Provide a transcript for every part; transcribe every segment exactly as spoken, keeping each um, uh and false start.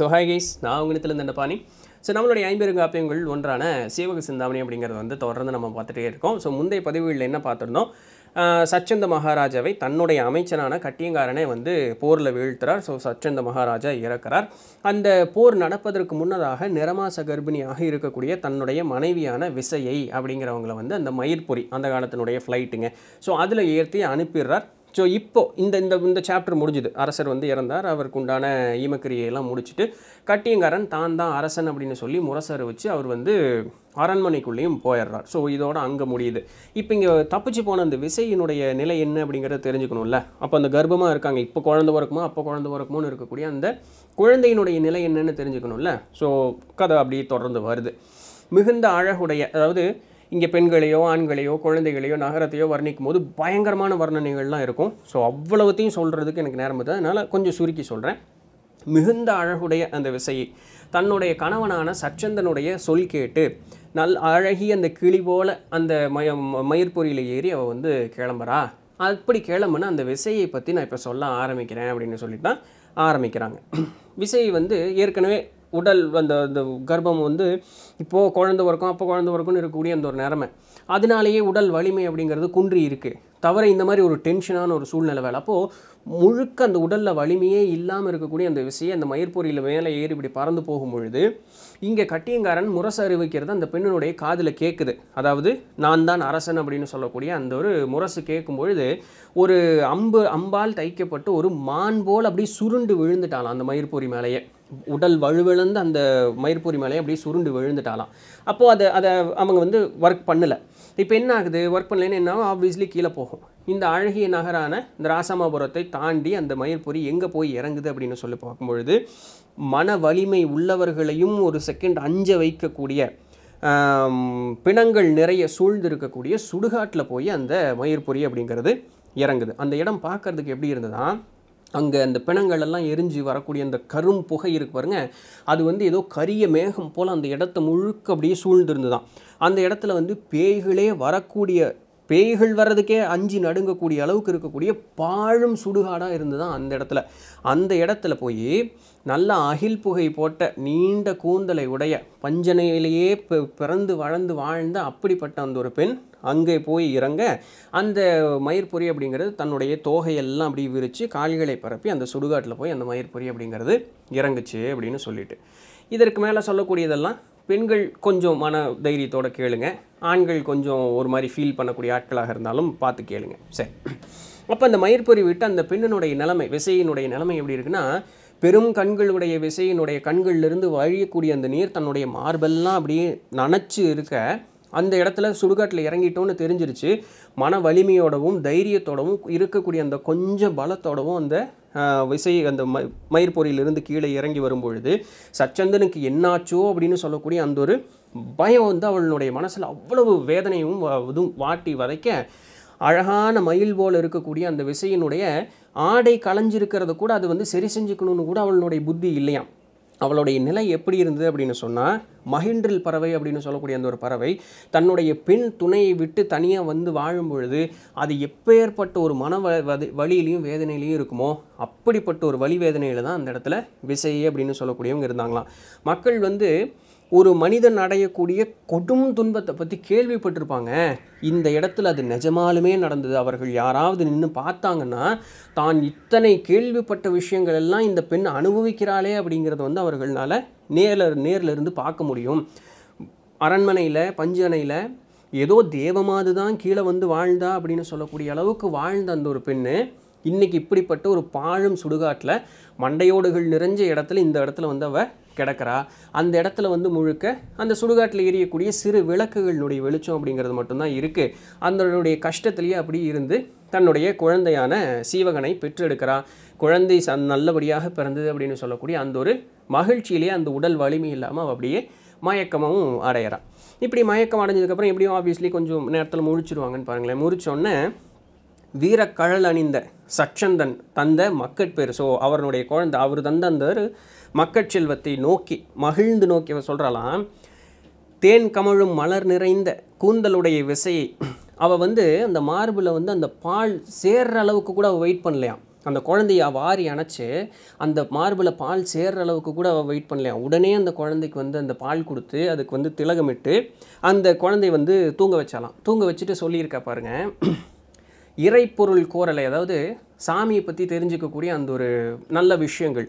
So hi guys, நான் உங்களிடத்துல என்ன பாணி So, நம்மளுடைய ஐம்பது காப்பியங்கள் ஒன்றான சீவக சிந்தாமணி அப்படிங்கறது வந்து தொடர்ந்து நம்ம பார்த்துட்டே இருக்கோம். So, முந்தைய பதிவுகளில் என்ன பார்த்திருந்தோம்? சச்சந்த மகாராஜாவை தன்னுடைய அமைச்சனான கட்டியங்காரனை வந்து போர்ல வீழ்த்துறார். So, சச்சந்த மகாராஜா இறக்கிறார். அந்த போர் நடப்பதற்கு முன்னதாக நிறமாச கர்ப்பிணியாக இருக்கக்கூடிய தன்னுடைய மனைவியான விசையை அப்படிங்கறவங்கள வந்து அந்த மயிர்பொறி அந்த காலத்தினுடைய ஃளைட்ங்க. So, அதுல ஏத்தி அனுப்பிறார். So, now, in the chapter, Arasan வந்து இறந்தார். அவருக்கு உண்டான ஈமக்கிரியை எல்லாம் முடிச்சிட்டு கட்டியங்காரன் தான் தான் அரசன் அப்படினு சொல்லி முரசர வச்சு அவர் வந்து அரண்மனைக்குள்ளேயும் போயிடுறார். So, இதோட அங்க முடியுது. இப்போ இங்க தப்பிச்சு போன அந்த விசையினுடைய நிலை என்ன அப்படிங்கறது தெரிஞ்சுக்கணும்ல. அப்ப அந்த கர்ப்பமா இருக்காங்க. இப்போ குழந்தை வரக்குமா அப்ப குழந்தை வரக்குமோன்னு இருக்கக்கூடிய அந்த குழந்தையினுடைய நிலை என்னன்னு தெரிஞ்சுக்கணும்ல. So, கதை அப்படியே தொடர்ந்து வருது. மிகுந்த அழகுடைய அதாவது இங்க பெண்களையோ ஆண்களையோ குழந்தைகளையோ நகரத்தையோ வர்ணிக்கும்போது பயங்கரமான வர்ணனைகள்லாம் இருக்கும். சோ அவ்வளவுத்தையும் சொல்றதுக்கு எனக்கு நேரம் இல்லை. அதனால கொஞ்சம் சுருக்கி சொல்றேன். மிகுந்த அழகுடைய அந்த விசையை தன்னுடைய கணவனான சச்சந்தனுடைய சொல் கேட்டு நல் அழகி அந்த கிளி போல அந்த மயிர்பொறியில ஏறி அவ வந்து கிளம்புறா. அப்படி கிளம்புனா அந்த விசையை பத்தி நான் இப்ப சொல்ல ஆரம்பிக்கிறேன் அப்படின்னு சொல்லிட்டு ஆரம்பிக்கிறாங்க. விசை வந்து ஏற்கனவே உடல் அந்த கர்ப்பம் வந்து இப்போ குழந்தை வரக்கும் அப்போ குழந்தை வரக்கும்னு இருக்கக்கூடிய அந்த ஒரு நிலைமை. அதனாலேயே உடல் வலிமை அப்படிங்கிறது குன்றி இருக்கு. தவிர இந்த மாதிரி ஒரு டென்ஷனான ஒரு சூழ்நிலை வேலை அப்போ முழுக்க அந்த உடல்ல வலிமையே இல்லாமல் இருக்கக்கூடிய அந்த விசையை அந்த மயிர்பொறியில மேலே ஏறி இப்படி பறந்து போகும் பொழுது இங்க கட்டியங்காரன் முரசு அறிவிக்கிறது அந்த பெண்ணுடைய காதுல கேட்குது. அதாவது நான் தான் அரசன் அப்படின்னு சொல்லக்கூடிய அந்த ஒரு முரசு கேட்கும் பொழுது ஒரு அம்பு அம்பால் தைக்கப்பட்டு ஒரு மான் போல் அப்படியே சுருண்டு விழுந்துட்டாலாம் அந்த மயிர்பொறி மேலேயே. உடல் வலுவிழந்து அந்த மயிர்பொறி மேலேயே அப்படியே சுருண்டு விழுந்துட்டாலாம். அப்போ அதை அதை அவங்க வந்து ஒர்க் பண்ணலை. இப்போ என்ன ஆகுது? ஒர்க் பண்ணலைன்னு என்ன ஆகும்? ஆப்வியஸ்லி கீழே போகும். இந்த அழகிய நகரான இந்த ராசமாபுரத்தை தாண்டி அந்த மயிர்பொறி எங்கே போய் இறங்குது அப்படின்னு சொல்லி பார்க்கும்பொழுது மன வலிமை உள்ளவர்களையும் ஒரு செகண்ட் அஞ்ச வைக்கக்கூடிய பிணங்கள் நிறைய சூழ்ந்திருக்கக்கூடிய சுடுகாட்டில் போய் அந்த மயிர்பொறி அப்படிங்கிறது இறங்குது. அந்த இடம் பார்க்கறதுக்கு எப்படி இருந்ததுன்னா அங்கே அந்த பிணங்கள் எல்லாம் எரிஞ்சு வரக்கூடிய அந்த கரும் புகை இருக்கு பாருங்க. அது வந்து ஏதோ கரிய மேகம் போல் அந்த இடத்த முழுக்க அப்படியே சூழ்ந்திருந்துதான். அந்த இடத்துல வந்து பேய்களே வரக்கூடிய பேய்கள் வர்றதுக்கே அஞ்சு நடுங்கக்கூடிய அளவுக்கு இருக்கக்கூடிய பாழும் சுடுகாடாக இருந்துதான் அந்த இடத்துல. அந்த இடத்துல போய் நல்லா அகில் புகை போட்ட நீண்ட கூந்தலை உடைய பஞ்சனையிலேயே பிறந்து வளர்ந்து வாழ்ந்த அப்படிப்பட்ட அந்த ஒரு பெண் அங்கே போய் இறங்க அந்த மயிர்பொறி அப்படிங்கிறது தன்னுடைய தோகையெல்லாம் அப்படி விரித்து கால்களை பரப்பி அந்த சுடுகாட்டில் போய் அந்த மயிர்பொறி அப்படிங்கிறது இறங்குச்சு அப்படின்னு சொல்லிட்டு. இதற்கு மேலே சொல்லக்கூடியதெல்லாம் பெண்கள் கொஞ்சம் மன தைரியத்தோடு கேளுங்க, ஆண்கள் கொஞ்சம் ஒரு மாதிரி ஃபீல் பண்ணக்கூடிய ஆட்களாக இருந்தாலும் பார்த்து கேளுங்க. சரி, அப்போ அந்த மயிர்பொறி விட்டு அந்த பெண்ணினுடைய நிலைமை விசையினுடைய நிலைமை எப்படி இருக்குன்னா பெரும் கண்களுடைய விசையினுடைய கண்கள்லேருந்து வழியக்கூடிய அந்த நீர் தன்னுடைய மார்பெல்லாம் அப்படியே நனைச்சு இருக்க அந்த இடத்துல சுடுகாட்டில் இறங்கிட்டோன்னு தெரிஞ்சிருச்சு. மன வலிமையோடவும் தைரியத்தோடவும் இருக்கக்கூடிய அந்த கொஞ்சம் பலத்தோடவும் அந்த விசை அந்த ம மயிர்பொறியிலிருந்து கீழே இறங்கி வரும்பொழுது சச்சந்தனுக்கு என்னாச்சோ அப்படின்னு சொல்லக்கூடிய அந்த ஒரு பயம் வந்து அவளுடைய மனசில் அவ்வளவு வேதனையும் இதுவும் வாட்டி வதைக்க அழகான மயில் போல் இருக்கக்கூடிய அந்த விசையினுடைய ஆடை களைஞ்சிருக்கிறத கூட அது வந்து சரி செஞ்சுக்கணும்னு கூட அவளுடைய புத்தி இல்லையாம். அவளுடைய நிலை எப்படி இருந்தது அப்படின்னு சொன்னால் மகின்றில் பறவை அப்படின்னு சொல்லக்கூடிய அந்த ஒரு பறவை தன்னுடைய பெண் துணையை விட்டு தனியாக வந்து வாழும் பொழுது அது எப்பேற்பட்ட ஒரு மன வலியிலையும் வேதனையிலையும் இருக்குமோ அப்படிப்பட்ட ஒரு வலி வேதனையில் தான் அந்த இடத்துல விசை அப்படின்னு சொல்லக்கூடியவங்க இருந்தாங்களாம். மக்கள் வந்து ஒரு மனிதன் அடையக்கூடிய கொடும் துன்பத்தை பற்றி கேள்விப்பட்டிருப்பாங்க. இந்த இடத்துல அது நிஜமாலுமே நடந்தது. அவர்கள் யாராவது நின்று பார்த்தாங்கன்னா தான் இத்தனை கேள்விப்பட்ட விஷயங்கள் எல்லாம் இந்த பெண் அனுபவிக்கிறாளே அப்படிங்கிறத வந்து அவர்களால் நேரில் நேரில் இருந்து பார்க்க முடியும். அரண்மனையில் பஞ்சனையில் ஏதோ தேவமாது தான் கீழே வந்து வாழ்ந்தா அப்படின்னு சொல்லக்கூடிய அளவுக்கு வாழ்ந்த அந்த ஒரு பெண்ணு இன்றைக்கி இப்படிப்பட்ட ஒரு பாழும் சுடுகாட்டில் மண்டையோடுகள் நிறைஞ்ச இடத்துல இந்த இடத்துல வந்து அவள் கிடக்கிறா. அந்த இடத்துல வந்து முழுக்க அந்த சுடுகாட்டில் எரியக்கூடிய சிறு விளக்குகளுடைய வெளிச்சம் அப்படிங்கிறது மட்டும்தான் இருக்குது. அதனுடைய கஷ்டத்துலேயே அப்படி இருந்து தன்னுடைய குழந்தையான சீவகனை பெற்றெடுக்கிறா. குழந்தை சன் நல்லபடியாக பிறந்தது அப்படின்னு சொல்லக்கூடிய அந்த ஒரு மகிழ்ச்சியிலேயே அந்த உடல் வலிமை இல்லாமல் அவள் அப்படியே மயக்கமும் அடையிறான். இப்படி மயக்கம் அடைஞ்சதுக்கப்புறம் எப்படியும் ஆப்வியஸ்லி கொஞ்சம் நேரத்தில் முழிச்சிருவாங்கன்னு பாருங்களேன். முழிச்சோன்னே வீரக்கழல் அணிந்த சச்சந்தன் தந்த மக்கட்பேர் ஸோ அவருடைய குழந்தை அவர் தந்த அந்த மக்கட்செல்வத்தை நோக்கி மகிழ்ந்து நோக்கி சொல்கிறாளாம். தேன் கமழும் மலர் நிறைந்த கூந்தலுடைய விசையை அவள் வந்து அந்த மார்பில் வந்து அந்த பால் சேர்ற அளவுக்கு கூட அவள் வெயிட் பண்ணலையாம். அந்த குழந்தையை வாரி அணைச்சு அந்த மார்பில் பால் சேர்ற அளவுக்கு கூட வெயிட் பண்ணலையாம். உடனே அந்த குழந்தைக்கு வந்து அந்த பால் கொடுத்து அதுக்கு வந்து திலகமிட்டு அந்த குழந்தை வந்து தூங்க வச்சாலாம். தூங்க வச்சுட்டு சொல்லியிருக்கா பாருங்கள், இறைப்பொருள் கோரலை, அதாவது சாமியை பற்றி தெரிஞ்சுக்கக்கூடிய அந்த ஒரு நல்ல விஷயங்கள்.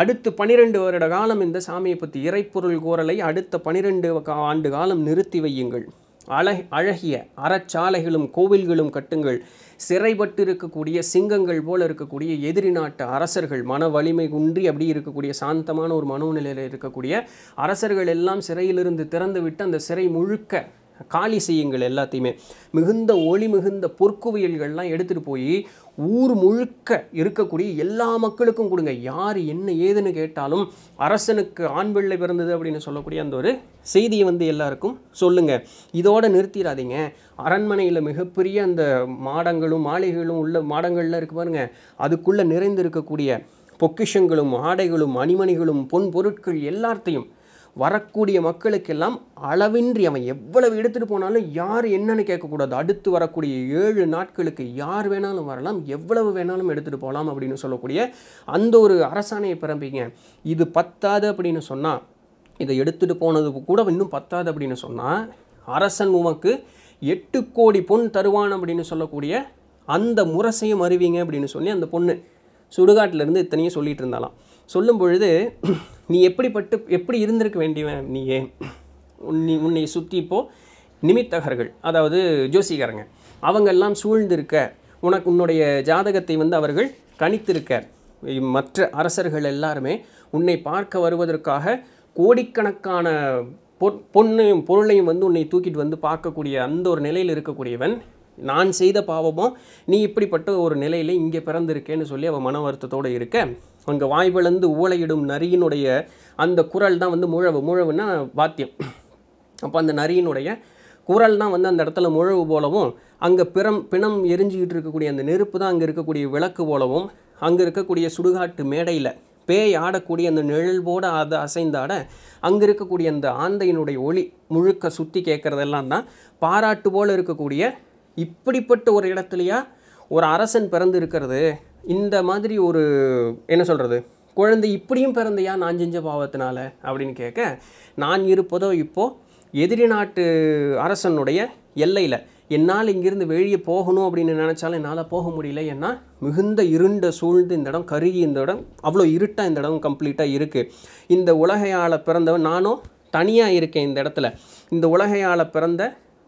அடுத்து பனிரெண்டு வருட காலம் இந்த சாமியை பற்றி இறைப்பொருள் கோரலை அடுத்த பனிரெண்டு ஆண்டு காலம் நிறுத்தி வையுங்கள். அழக அழகிய அறச்சாலைகளும் கோவில்களும் கட்டுங்கள். சிறைப்பட்டு இருக்கக்கூடிய சிங்கங்கள் போல் இருக்கக்கூடிய எதிரி நாட்டு அரசர்கள், மன வலிமை குன்றி அப்படி இருக்கக்கூடிய சாந்தமான ஒரு மனோநிலையில் இருக்கக்கூடிய அரசர்கள் எல்லாம் சிறையிலிருந்து திறந்துவிட்டு அந்த சிறை முழுக்க காலி செய்யுங்கள். எல்லாத்தையுமே மிகுந்த ஒளி மிகுந்த பொற்குவியல்கள்லாம் எடுத்துகிட்டு போய் ஊர் முழுக்க இருக்கக்கூடிய எல்லா மக்களுக்கும் கொடுங்க. யார் என்ன ஏதுன்னு கேட்டாலும் அரசனுக்கு ஆண் பிள்ளை பிறந்தது அப்படின்னு சொல்லக்கூடிய அந்த ஒரு செய்தியை வந்து எல்லாருக்கும் சொல்லுங்கள். இதோடு நிறுத்திடாதீங்க. அரண்மனையில் மிகப்பெரிய அந்த மாடங்களும் மாளிகைகளும் உள்ள மாடங்கள்லாம் இருக்கு பாருங்கள், அதுக்குள்ளே நிறைந்திருக்கக்கூடிய பொக்கிஷங்களும் ஆடைகளும் அணிமணிகளும் பொன் பொருட்கள் எல்லாத்தையும் வரக்கூடிய மக்களுக்கெல்லாம் அளவின்றி அவன் எவ்வளவு எடுத்துகிட்டு போனாலும் யார் என்னன்னு கேட்கக்கூடாது. அடுத்து வரக்கூடிய ஏழு நாட்களுக்கு யார் வேணாலும் வரலாம், எவ்வளவு வேணாலும் எடுத்துகிட்டு போகலாம் அப்படின்னு சொல்லக்கூடிய அந்த ஒரு அரசாணையை பிறப்பிங்க. இது பத்தாது அப்படின்னு சொன்னால், இதை எடுத்துகிட்டு போனது கூட இன்னும் பத்தாது அப்படின்னு சொன்னால், அரசன் உமக்கு எட்டு கோடி பொன் தருவான் அப்படின்னு சொல்லக்கூடிய அந்த முரசையும் அறிவிங்க அப்படின்னு சொல்லி அந்த பொண்ணு சுடுகாட்டிலேருந்து இத்தனையும் சொல்லிகிட்டு இருந்தாலாம். சொல்லும் பொழுது, நீ எப்படிப்பட்டு எப்படி இருந்திருக்க வேண்டியவன், நீயே உன்னி உன்னை சுற்றி இப்போது நிமித்தகர்கள், அதாவது ஜோசிகாரங்க, அவங்கெல்லாம் சூழ்ந்திருக்க, உனக்கு உன்னுடைய ஜாதகத்தை வந்து அவர்கள் கணித்திருக்க, மற்ற அரசர்கள் எல்லாருமே உன்னை பார்க்க வருவதற்காக கோடிக்கணக்கான பொற் பொண்ணையும் பொருளையும் வந்து உன்னை தூக்கிட்டு வந்து பார்க்கக்கூடிய அந்த ஒரு நிலையில் இருக்கக்கூடியவன், நான் செய்த பாவமும் நீ இப்படிப்பட்ட ஒரு நிலையில் இங்கே பிறந்திருக்கேன்னு சொல்லி அவன் மன வருத்தத்தோடு இருக்க, அங்கே வாய்விழந்து ஊழையிடும் நரியினுடைய அந்த குரல் தான் வந்து முழவு. முழவுன்னா வாத்தியம். அப்போ அந்த நரியினுடைய குரல் தான் வந்து அந்த இடத்துல முழவு போலவும், அங்கே பிறம் பிணம் எரிஞ்சிக்கிட்டு இருக்கக்கூடிய அந்த நெருப்பு தான் அங்கே இருக்கக்கூடிய விளக்கு போலவும், அங்கே இருக்கக்கூடிய சுடுகாட்டு மேடையில் பேய் ஆடக்கூடிய அந்த நிழல்போடு அதை அசைந்தாட அங்கே இருக்கக்கூடிய அந்த ஆந்தையினுடைய ஒளி முழுக்க சுற்றி கேட்குறதெல்லாம் தான் பாராட்டு போல் இருக்கக்கூடிய இப்படிப்பட்ட ஒரு இடத்துலையா ஒரு அரசன் பிறந்து இருக்கிறது. இந்த மாதிரி ஒரு என்ன சொல்கிறது, குழந்தை இப்படியும் பிறந்தையா நான் செஞ்ச பாவத்தினால அப்படின்னு கேட்க, நான் இருப்பதோ இப்போது எதிரி நாட்டு அரசனுடைய எல்லையில், என்னால் இங்கிருந்து வெளியே போகணும் அப்படின்னு நினச்சாலும் என்னால் போக முடியல. ஏன்னா மிகுந்த இருண்ட சூழ்ந்து இந்த இடம், கருகி இந்த இடம், அவ்வளோ இருட்டாக இந்த இடம் கம்ப்ளீட்டாக இருக்குது. இந்த உலகையால் பிறந்தவன் நானும் தனியாக இருக்கேன் இந்த இடத்துல. இந்த உலகையால் பிறந்த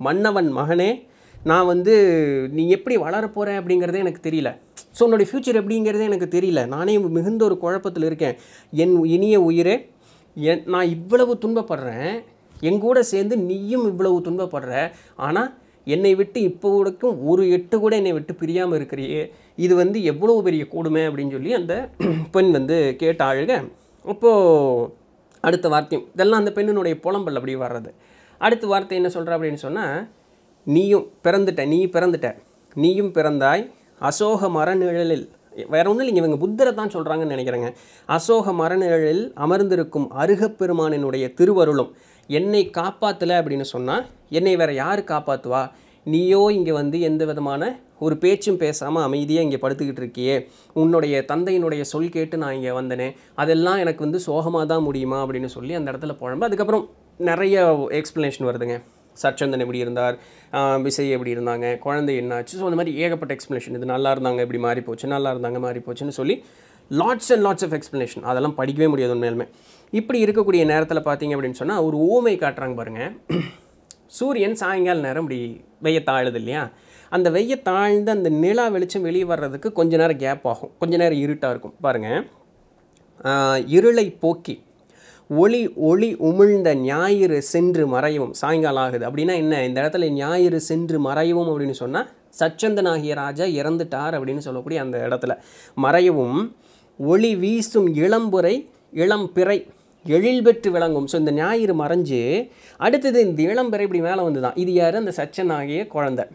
மன்னவன் மகனே, நான் வந்து நீ எப்படி வளரப்போகிற அப்படிங்கிறதே எனக்கு தெரியல. ஸோ உன்னுடைய ஃப்யூச்சர் எப்படிங்கிறதே எனக்கு தெரியல. நானே மிகுந்த ஒரு குழப்பத்தில் இருக்கேன். என் இனிய உயிரே, என் நான் இவ்வளவு துன்பப்படுறேன், எங்கூட சேர்ந்து நீயும் இவ்வளவு துன்பப்படுற, ஆனால் என்னை விட்டு இப்போ கூடக்கும் ஒரு எட்டு கூட என்னை விட்டு பிரியாமல் இருக்கிறியே, இது வந்து எவ்வளோ பெரிய கொடுமை அப்படின்னு சொல்லி அந்த பெண் வந்து கேட்ட அழுக. அப்போது அடுத்த வார்த்தையும் இதெல்லாம் அந்த பெண்ணினுடைய புலம்பல் அப்படி வர்றது. அடுத்த வார்த்தை என்ன சொல்கிற அப்படின்னு சொன்னால், நீயும் பிறந்துட்ட, நீ பிறந்துட்ட, நீயும் பிறந்தாய் அசோக மரநிழலில். வேறு ஒன்றும் இல்லைங்க, இவங்க புத்தரை தான் சொல்கிறாங்கன்னு நினைக்கிறேங்க. அசோக மரநிழலில் அமர்ந்திருக்கும் அருகப்பெருமானினுடைய திருவருளும் என்னை காப்பாற்றலை அப்படின்னு சொன்னால் என்னை வேறு யார் காப்பாற்றுவா? நீயோ இங்கே வந்து எந்த விதமான ஒரு பேச்சும் பேசாமல் அமைதியாக இங்கே படுத்துக்கிட்டு இருக்கியே, உன்னுடைய தந்தையினுடைய சொல் கேட்டு நான் இங்கே வந்தேனே, அதெல்லாம் எனக்கு வந்து சோகமாக தான் முடியுமா அப்படின்னு சொல்லி அந்த இடத்துல புலம்ப. அதுக்கப்புறம் நிறைய எக்ஸ்ப்ளனேஷன் வருதுங்க. சச்சந்தன் எப்படி இருந்தார், விசை எப்படி இருந்தாங்க, குழந்தை என்னாச்சு, ஸோ அந்த மாதிரி ஏகப்பட்ட எக்ஸ்ப்ளனேஷன். இது நல்லா இருந்தாங்க, இப்படி மாறி போச்சு, நல்லா இருந்தாங்க, மாறி போச்சுன்னு சொல்லி lots and lots of explanation. அதெல்லாம் படிக்கவே முடியாது உண்மையிலுமே. இப்படி இருக்கக்கூடிய நேரத்தில் பார்த்தீங்க அப்படின்னு சொன்னால் ஒரு ஊமை காட்டுறாங்க பாருங்கள். சூரியன் சாயங்கால நேரம் இப்படி வெய்ய தாழுது இல்லையா, அந்த வெய்ய தாழ்ந்து அந்த நிலா வெளிச்சம் வெளியே வர்றதுக்கு கொஞ்சம் நேரம் கேப் ஆகும், கொஞ்சம் நேரம் இருட்டாக இருக்கும் பாருங்கள். இருளை போக்கி ஒளி ஒளி உமிழ்ந்த ஞாயிறு சென்று மறையவும், சாயங்காலம் ஆகுது அப்படின்னா என்ன, இந்த இடத்துல ஞாயிறு சென்று மறையவும் அப்படின்னு சொன்னால் சச்சந்தன் ஆகிய ராஜா இறந்துட்டார் அப்படின்னு சொல்லக்கூடிய அந்த இடத்துல மறையவும், ஒளி வீசும் இளம்புரை இளம்பிறை எழில் பெற்று விளங்கும். ஸோ இந்த ஞாயிறு மறைஞ்சு அடுத்தது இந்த இளம்பிறை இப்படி மேலே வந்து தான், இது யார், அந்த சச்சன் ஆகிய குழந்தை.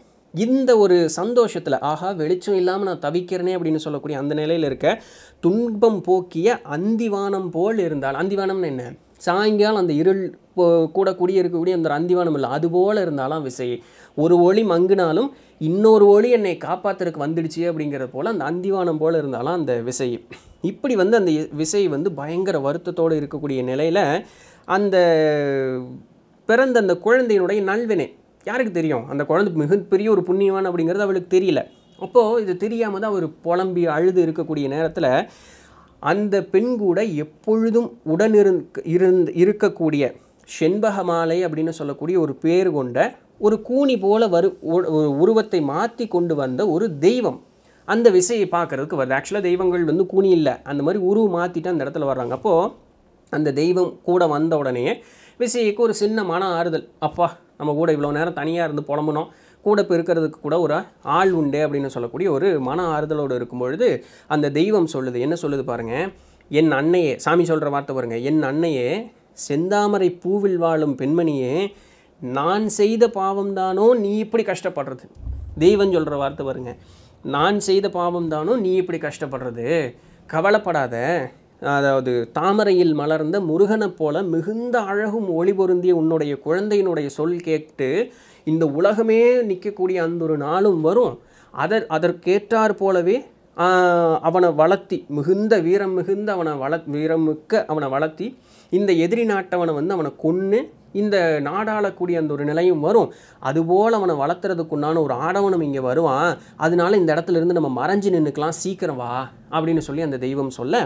இந்த ஒரு சந்தோஷத்தில், ஆஹா வெளிச்சம் இல்லாமல் நான் தவிக்கிறேனே அப்படின்னு சொல்லக்கூடிய அந்த நிலையில் இருக்க, துன்பம் போக்கிய அந்திவானம் போல் இருந்தால், அந்திவானம்னு என்ன, சாயங்காலம் அந்த இருள் கூட கூடிய இருக்கக்கூடிய அந்த ரந்திவானம் இல்லை அதுபோல் இருந்தாலும் விசை ஒரு ஒளி மங்கினாலும் இன்னொரு ஒளி என்னை காப்பாற்றுறதுக்கு வந்துடுச்சு அப்படிங்கிறது போல் அந்த அந்திவானம் போல் இருந்தாலும் அந்த விசை இப்படி வந்து அந்த விசை வந்து பயங்கர வருத்தத்தோடு இருக்கக்கூடிய நிலையில் அந்த பிறந்த அந்த குழந்தையினுடைய நல்வினை யாருக்கு தெரியும்? அந்த குழந்தை மிகப்பெரிய ஒரு புண்ணியவான் அப்படிங்கிறது அவளுக்கு தெரியல. அப்போது இது தெரியாமல் தான் அவர் புலம்பி அழுது இருக்கக்கூடிய நேரத்தில் அந்த பெண் கூட எப்பொழுதும் உடன் இருந் இருக்கக்கூடிய செண்பக மாலை அப்படின்னு சொல்லக்கூடிய ஒரு பேர் கொண்ட ஒரு கூனி போல வரு உருவத்தை மாற்றி கொண்டு வந்த ஒரு தெய்வம் அந்த விசையை பார்க்குறதுக்கு வருது. ஆக்சுவலாக தெய்வங்கள் வந்து கூனி இல்லை, அந்த மாதிரி உருவு மாற்றிட்டு அந்த இடத்துல வர்றாங்க. அப்போது அந்த தெய்வம் கூட வந்த உடனே விசைக்கு ஒரு சின்னமான ஆறுதல், அப்பா நம்ம கூட இவ்வளோ நேரம் தனியாக இருந்து புலம்பணும், கூட இப்போ இருக்கிறதுக்கு கூட ஒரு ஆள் உண்டு அப்படின்னு சொல்லக்கூடிய ஒரு மன ஆறுதலோடு இருக்கும்பொழுது அந்த தெய்வம் சொல்லுது. என்ன சொல்லுது பாருங்கள், என் அன்னையே, சாமி சொல்கிற வார்த்தை பாருங்க, என் அன்னையே, செந்தாமரை பூவில் வாழும் பெண்மணியே, நான் செய்த பாவம் தானோ நீ இப்படி கஷ்டப்படுறது. தெய்வம் சொல்கிற வார்த்தை பாருங்க, நான் செய்த பாவம் தானோ நீ இப்படி கஷ்டப்படுறது, கவலைப்படாத, அதாவது தாமரையில் மலர்ந்த முருகனைப் போல மிகுந்த அழகும் ஒளி பொருந்திய உன்னுடைய குழந்தையினுடைய சொல் கேட்டு இந்த உலகமே நிற்கக்கூடிய அந்த ஒரு நாளும் வரும், அதற் அதற்கேற்றார் போலவே அவனை வளர்த்தி மிகுந்த வீரம் மிகுந்த அவனை வள வீரமிக்க அவனை வளர்த்தி இந்த எதிரி நாட்டவனை வந்து அவனை கொன்று இந்த நாடாளக்கூடிய அந்த ஒரு நிலையும் வரும், அதுபோல் அவனை வளர்த்துறதுக்குண்டான ஒரு ஆடவனும் இங்கே வருவான், அதனால இந்த இடத்துலேருந்து நம்ம மறைஞ்சு நின்றுக்கலாம், சீக்கிரம் வா அப்படின்னு சொல்லி அந்த தெய்வம் சொல்ல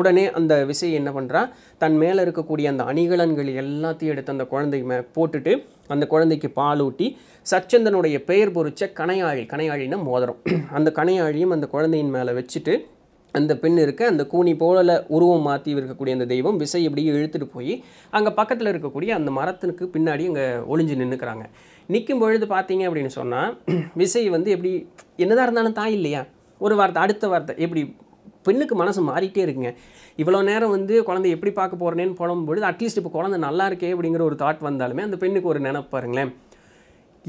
உடனே அந்த விசை என்ன பண்ணுறா, தன் மேலே இருக்கக்கூடிய அந்த அணிகலன்கள் எல்லாத்தையும் எடுத்து அந்த குழந்தை மே போட்டுட்டு அந்த குழந்தைக்கு பாலூட்டி சச்சந்தனுடைய பெயர் பொறிச்ச கணையாழி, கணையாழின்னா மோதிரம், அந்த கணையாழியும் அந்த குழந்தையின் மேலே வச்சுட்டு அந்த பெண் இருக்க அந்த கூனி போல உருவம் மாற்றி இருக்கக்கூடிய அந்த தெய்வம் விசை இப்படியே இழுத்துட்டு போய் அங்கே பக்கத்தில் இருக்கக்கூடிய அந்த மரத்தினுக்கு பின்னாடி அங்கே ஒளிஞ்சு நின்றுக்கிறாங்க. நிற்கும் பொழுது பார்த்தீங்க அப்படின்னு சொன்னால் விசை வந்து எப்படி என்னதான் இருந்தாலும் தாய் இல்லையா, ஒரு வார்த்தை அடுத்த வார்த்தை எப்படி பெண்ணுக்கு மனசு மாறிட்டே இருக்குங்க. இவ்வளோ நேரம் வந்து குழந்தை எப்படி பார்க்க போகிறேன்னு புலம்பொழுது அட்லீஸ்ட் இப்போ குழந்தை நல்லா இருக்கே அப்படிங்கிற ஒரு தாட் வந்தாலுமே அந்த பெண்ணுக்கு ஒரு நினைப்பாருங்களேன்,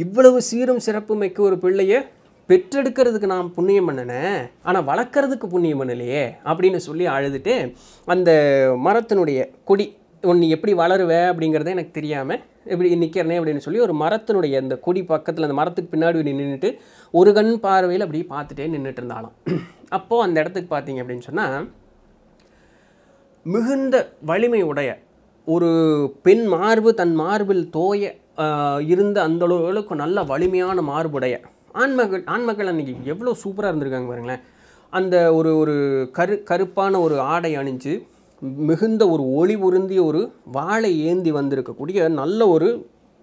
இவ்வளவு சீரும் சிறப்புமைக்கு ஒரு பிள்ளையை பெற்றெடுக்கிறதுக்கு நான் புண்ணியம் பண்ணினேன், ஆனால் வளர்க்குறதுக்கு புண்ணியம் பண்ணலையே அப்படின்னு சொல்லி அழுதுட்டு அந்த மரத்தினுடைய கொடி ஒன்று எப்படி வளருவே அப்படிங்கிறத எனக்கு தெரியாமல் எப்படி நிற்கிறனே அப்படின்னு சொல்லி ஒரு மரத்தினுடைய அந்த கொடி பக்கத்தில் அந்த மரத்துக்கு பின்னாடி நின்றுட்டு ஒரு கண் பார்வையில் அப்படியே பார்த்துட்டே நின்றுட்டு இருந்தாலும் அப்போது அந்த இடத்துக்கு பார்த்தீங்க அப்படின்னு சொன்னால் மிகுந்த வலிமை உடைய ஒரு பெண் மார்பு தன் மார்பில் தோய இருந்த அந்தளவுகளுக்கு நல்ல வலிமையான மார்புடைய ஆண்மகள் ஆண்மக்கள் அன்றைக்கி எவ்வளோ சூப்பராக இருந்திருக்காங்க பாருங்களேன். அந்த ஒரு ஒரு கரு கருப்பான ஒரு ஆடை அணிஞ்சு மிகுந்த ஒரு ஒளி உருந்திய ஒரு வாழை ஏந்தி வந்திருக்கக்கூடிய நல்ல ஒரு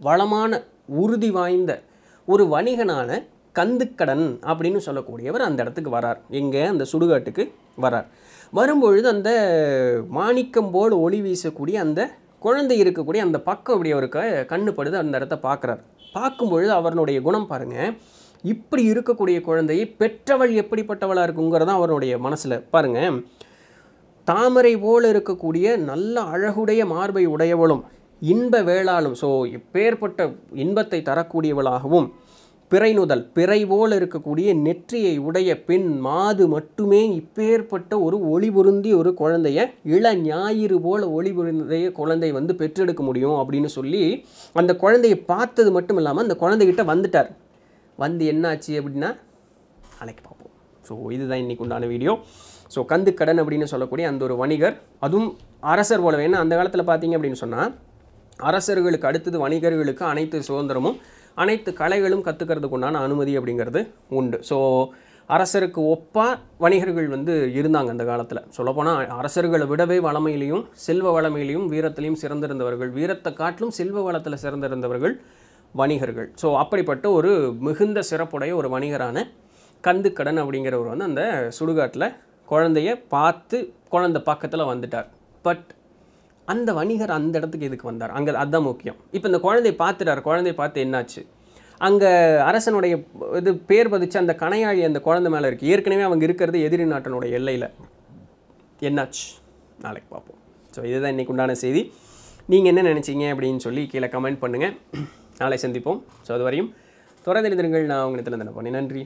வளமான உறுதி வாய்ந்த ஒரு வணிகனான கந்துக்கடன் அப்படின்னு சொல்லக்கூடியவர் அந்த இடத்துக்கு வரார். எங்கே? அந்த சுடுகாட்டுக்கு வரார். வரும்பொழுது அந்த மாணிக்கம் போல் ஒளி வீசக்கூடிய அந்த குழந்தை இருக்கக்கூடிய அந்த பக்கம் இப்படி அவருக்கு கண்ணுப்படுது, அந்த இடத்த பார்க்குறார். பார்க்கும்பொழுது அவருடைய குணம் பாருங்கள், இப்படி இருக்கக்கூடிய குழந்தையை பெற்றவள் எப்படிப்பட்டவளாக இருக்குங்கிறதான் அவருடைய மனசில் பாருங்கள். தாமரை போல் இருக்கக்கூடிய நல்ல அழகுடைய மார்பை உடையவளும் இன்ப வேளாலும் ஸோ இப்பேற்பட்ட இன்பத்தை தரக்கூடியவளாகவும் பிறைநுதல் பிறை போல் இருக்கக்கூடிய நெற்றியை உடைய பெண் மாது மட்டுமே இப்பேற்பட்ட ஒரு ஒளி பொருந்திய ஒரு குழந்தைய இள ஞாயிறு போல் ஒளி பொருந்திய குழந்தை வந்து பெற்றெடுக்க முடியும் அப்படின்னு சொல்லி அந்த குழந்தையை பார்த்தது மட்டும் இல்லாமல் அந்த குழந்தைகிட்ட வந்துட்டார். வந்து என்னாச்சு அப்படின்னா நாளைக்கு பார்ப்போம். ஸோ இதுதான் இன்றைக்கு உண்டான வீடியோ. ஸோ கந்துக்கடன் அப்படின்னு சொல்லக்கூடிய அந்த ஒரு வணிகர், அதுவும் அரசர் போல, ஏன்னா அந்த காலத்தில் பார்த்தீங்க அப்படின்னு சொன்னால் அரசர்களுக்கு அடுத்தது வணிகர்களுக்கு அனைத்து சுதந்திரமும் அனைத்து கலைகளும் கற்றுக்கிறதுக்கு உண்டான அனுமதி அப்படிங்கிறது உண்டு. ஸோ அரசருக்கு ஒப்பாக வணிகர்கள் வந்து இருந்தாங்க அந்த காலத்தில். சொல்லப்போனால் அரசர்களை விடவே வளமையிலையும் செல்வ வளமையிலையும் வீரத்திலையும் சிறந்திருந்தவர்கள், வீரத்தை காட்டிலும் செல்வ வளத்தில் சிறந்திருந்தவர்கள் வணிகர்கள். ஸோ அப்படிப்பட்ட ஒரு மிகுந்த சிறப்புடைய ஒரு வணிகரான கந்துக்கடன் அப்படிங்கிறவர் வந்து அந்த சுடுகாட்டில் குழந்தைய பார்த்து குழந்தை பக்கத்தில் வந்துட்டார். பட் அந்த வணிகர் அந்த இடத்துக்கு எதுக்கு வந்தார்? அங்கே அதுதான் முக்கியம். இப்போ இந்த குழந்தையை பார்த்துட்டார். குழந்தையை பார்த்து என்னாச்சு? அங்கே அரசனுடைய இது பேர் பதிச்சு அந்த கணையாழி அந்த குழந்தை மேலே இருக்குது. ஏற்கனவே அவங்க இருக்கிறது எதிரி நாட்டினுடைய எல்லையில். என்னாச்சு நாளைக்கு பார்ப்போம். ஸோ இதுதான் இன்றைக்கு உண்டான செய்தி. நீங்கள் என்ன நினச்சிங்க அப்படின்னு சொல்லி கீழே கமெண்ட் பண்ணுங்கள். நாளை சந்திப்போம். ஸோ அது வரையும் தொடர்ந்து எழுதுங்கள். நான் உங்கள் இடத்துல தானே பண்ணி நன்றி.